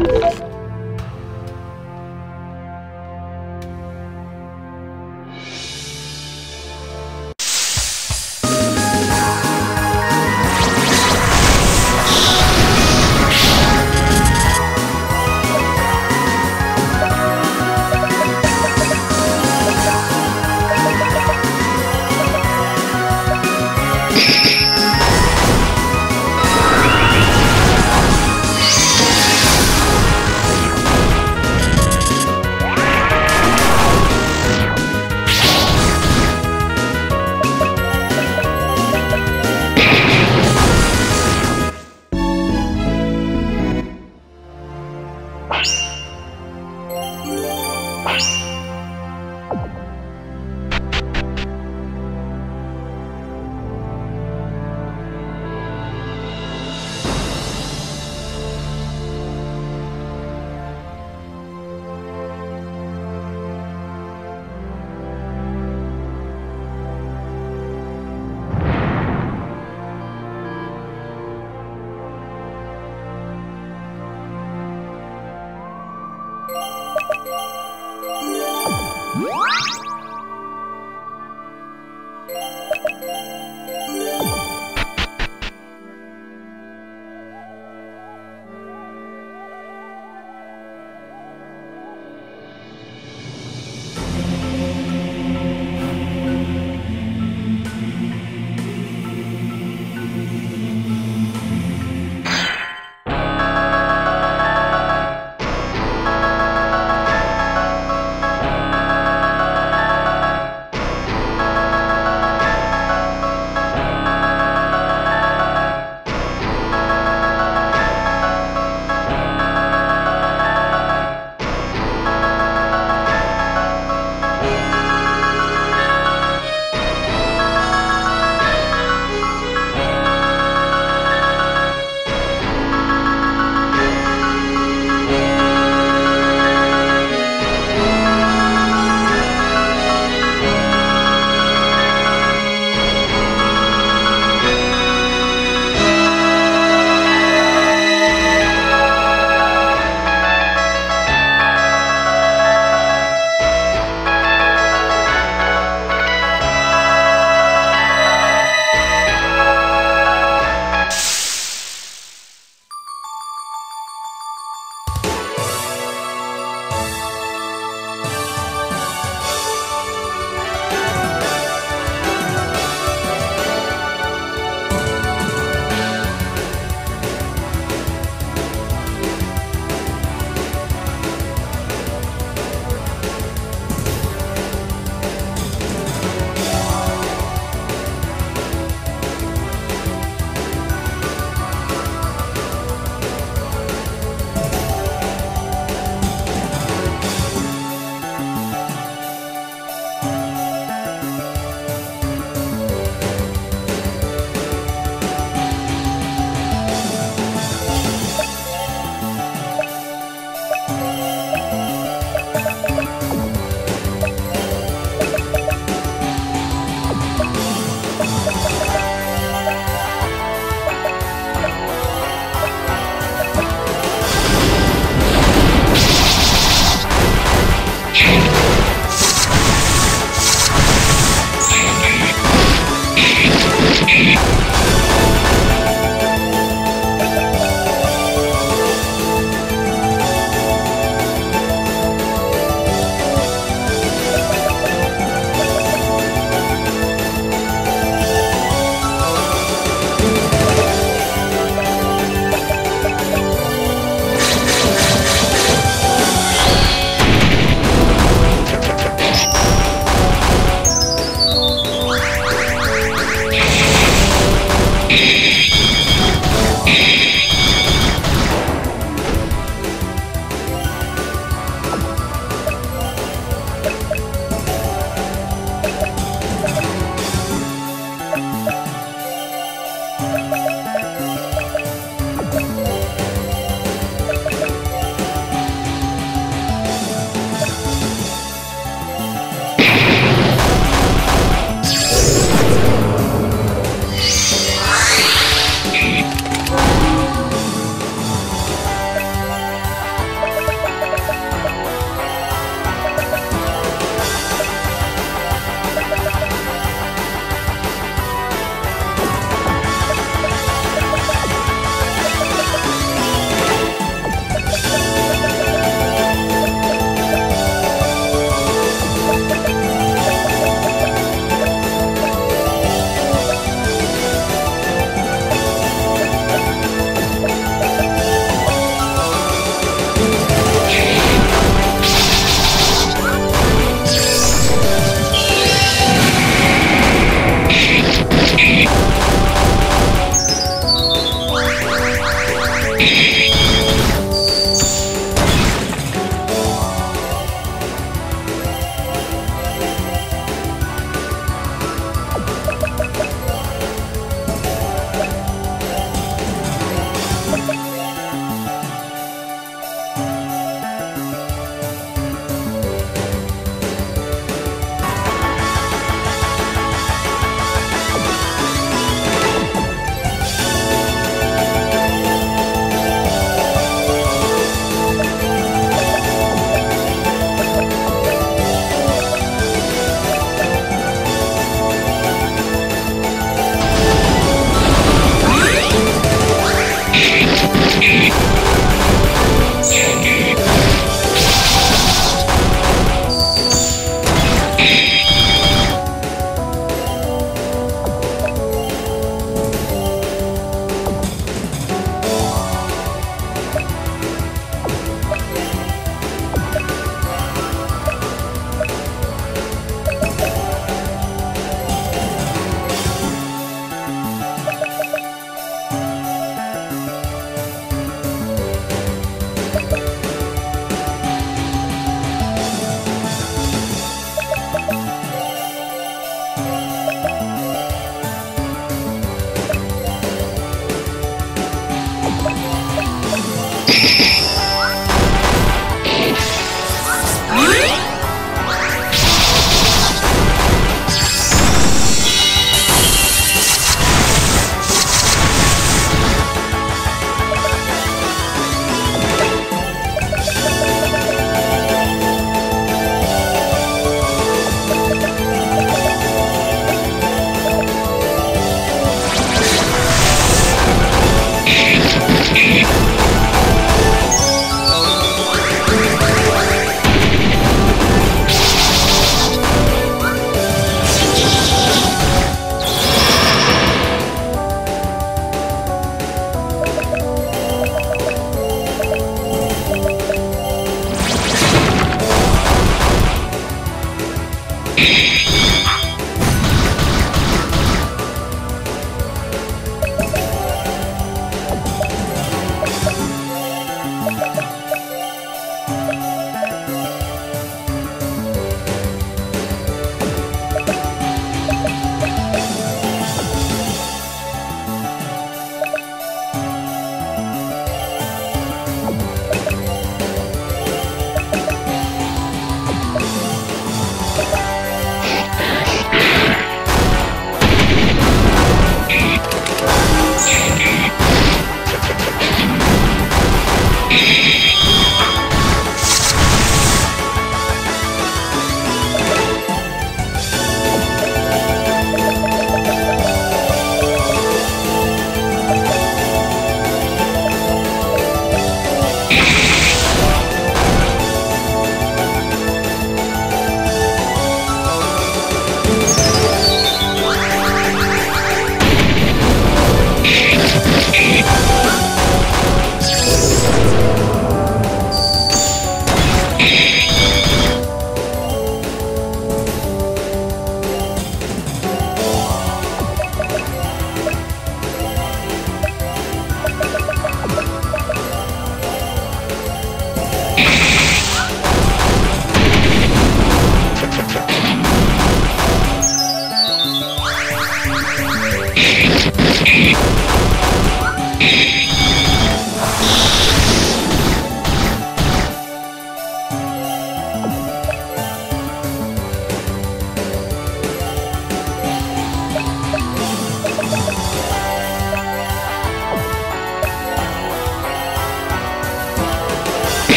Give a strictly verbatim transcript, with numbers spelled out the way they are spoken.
What?